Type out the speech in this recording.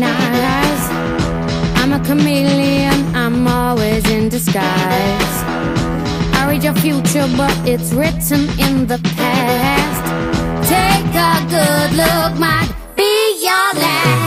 recognize I'm a chameleon, I'm always in disguise. I read your future, but it's written in the past. Take a good look, might be your last.